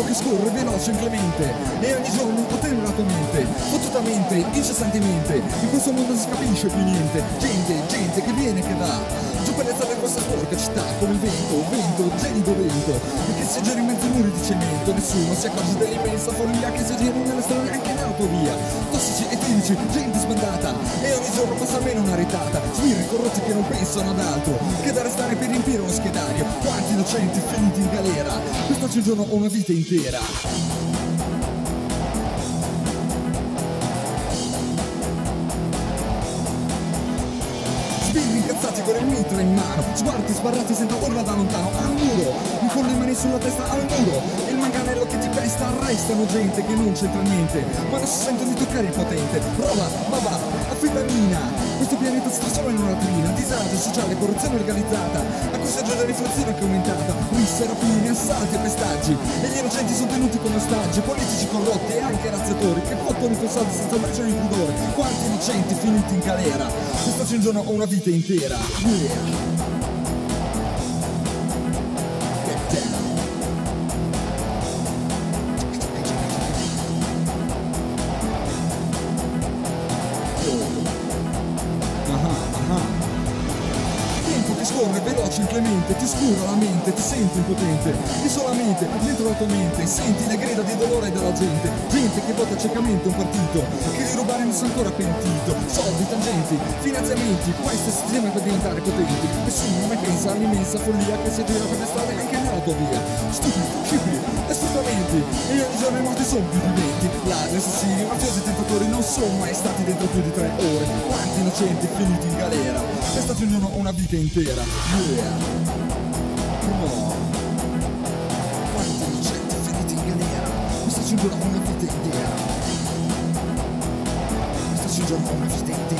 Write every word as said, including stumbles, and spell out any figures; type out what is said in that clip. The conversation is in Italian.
tempo che scorre veloce e inclemente, e ogni giorno atterratamente, fottutamente, incessantemente. In questo mondo non si capisce più niente. Gente, gente che viene e che va, giù per le strade di questa sporca città, come il vento, vento, gelido vento, che si gira in mezzo ai muri di cemento. Nessuno si accorge dell'immensa follia che si gira nelle strade anche in autovia. Tossici e tirici, gente sbandata, e ogni giorno passa almeno una retata. Sbirri corrotti che non pensano ad altro che da restare per riempire uno schedario. Quanti innocenti finiti in galera, quest'oggi un giorno o una vita intera. Incazzati con il mitra in mano, sguardi sbarrati senza urla da lontano. Al muro, con le mani sulla testa al muro, e il manganello che ti pesta. Arrestano gente che non c'entra niente, ma non si sente di toccare il potente. Roba, baba, affetamina, questo pianeta si trasforma in una latrina. Disagio sociale, corruzione organizzata, a cui si aggiunge la riflessione che è aumentata. Risse, rapine, assalti e pestaggi, e gli innocenti sono tenuti come ostaggi. Politici corrotti e anche razziatori che fottono con soldi senza braccio di pudore. Quanti innocenti finiti in galera, quest'oggi un giorno o una vita intera. Get down. Get down. Corre veloce inclemente, ti scura la mente, ti senti impotente, e solamente dentro la tua mente senti le grida di dolore della gente, gente che vota ciecamente un partito, che di rubare non si è ancora pentito, soldi, tangenti, finanziamenti, questo sistema per diventare potenti. Nessuno mai pensa all'immensa follia che si gira per le strade anche nell'autovia. Stupidi, scipri, sfruttamenti, e ogni giorno i morti sono più di venti, ladri, assassini, mafiosi e tentatori non sono mai stati dentro più di tre ore, quanti innocenti finiti in galera, è stato ognuno una vita intera. Yeah, come on. Quanti innocenti finiti in galera, questa ci giorno una vita intera, questa ci giorno una vita intera.